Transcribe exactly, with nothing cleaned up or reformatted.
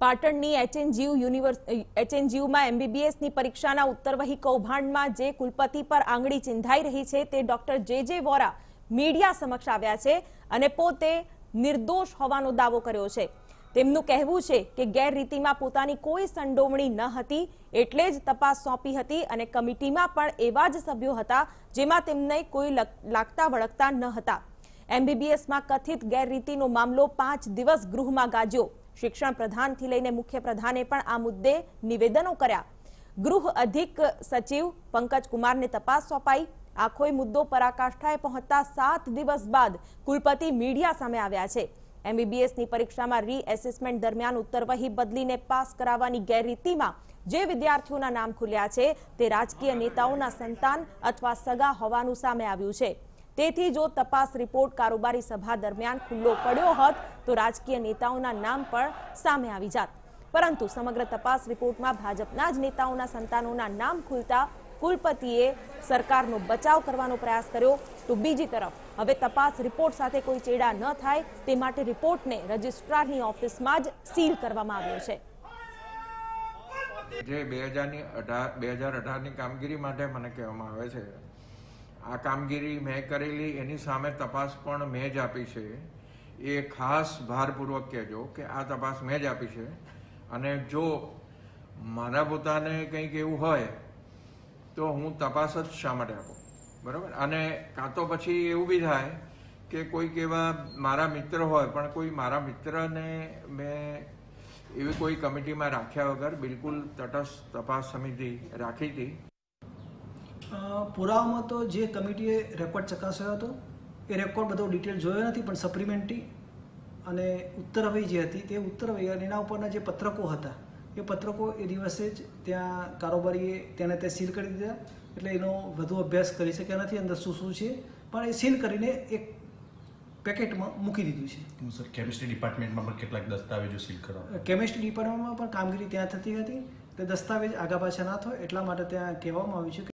પાટણની એચએનજીયુ યુનિવર્સિટીમાં એમબીબીએસની પરીક્ષાના ઉત્તરવહી કૌભાંડમાં જે કુલપતિ પર આંગળી ચીંધાઈ રહી છે તે ડોક્ટર જે જે વોરા મીડિયા સમક્ષ આવ્યા છે અને પોતે નિર્દોષ હોવાનો દાવો કર્યો છે. તેમનું કહેવું છે કે ગેરરીતિમાં પોતાની કોઈ સંડોવણી ન હતી એટલે જ તપાસ સોંપી હતી અને કમિટીમાં પણ એવા જ સભ્યો હતા જેમાં તેમને કોઈ લાગતા વળગતા ન હતા. એમબીબીએસમાં કથિત ગેરરીતિનો મામલો પાંચ દિવસ ગૃહમાં ગાજ્યો. शिक्षण प्रधान थी लईने मुख्य प्रधाने पण आ मुद्दे निवेदनों कर्या. गृह अधीक सचिव पंकज कुमार ने तपास सौंपाई. आखोय मुद्दो पराकाष्ठाए पहोंचता सात दिवस बाद कुलपति मीडिया सामे आव्या छे. एमबीबीएस नी परीक्षामां री एसेसमेंट दरमियान उत्तरवही बदलीने पास करावानी गैररीतिमां जे विद्यार्थीओना नाम खुल्या छे ते राजकीय नेताओना संतान अथवा सगा होवानुं सामे आव्युं छे. तेथी जो तपास रिपोर्ट कारोबारी सभा दरमियान खुल्लो पड्यो होत तो राजकीय नेताओना नाम पण सामे आवी जात, परंतु समग्र तपास रिपोर्टमां भाजपना ज नेताओना संतानोना नाम खुलता कुलपतिए सरकारनो बचाव करवानो प्रयास कर्यो तो बीजी तरफ हवे तपास रिपोर्ट साथे कोई चेड़ा न थाय ते माटे रिपोर्टने रजिस्ट्रारनी ऑफिसमां ज सील करवामां आव्यो छे. जे બે હજાર અઢાર ની कामगीरी माटे मने कहेवामां आवे छे. आ कामगीरी मैं करेली एनी सामे तपास पण मैं ज आपी छे. ए खास भारपूर्वक कहेजो के आ तपास मैं ज आपी छे अने जो मारा पोताने कंईक एवुं होय तो हूँ तपास ज शा माटे आपो बराबर. अने कां तो पछी एवुं बी थाय के कोईक एवा मारा मित्र होय पण कोई मारा मित्रने मैं एवी कोई कमिटीमां राख्या वगर बिलकुल तटस्थ तपास समिति राखी हती. पुरावामां तो जे कमिटीए रेकॉर्ड चकास्यो हतो ए रेकॉर्ड बधो डिटेल जोयो नथी पण सप्लिमेंटरी अने उत्तरवही जे हती ते उत्तरवही अने एना उपरना जे पत्रको हता ए पत्रको ए दिवसे ज त्यां कारोबारीए तेने ते सील करी दीधा एटले एनो वधु अभ्यास करी शक्या नथी. अंदर शुं शुं छे पण ए सील करीने एक પેકેટમાં મૂકી દીધું છે. સર કેમિસ્ટ્રી ડિપાર્ટમેન્ટમાં પણ કેટલાક દસ્તાવેજો સીલ કરાવ્યા. કેમિસ્ટ્રી ડિપાર્ટમેન્ટમાં પણ કામગીરી ત્યાં થતી હતી તે દસ્તાવેજ આગા પાછા ના થાય એટલા માટે ત્યાં કહેવામાં આવ્યું છે.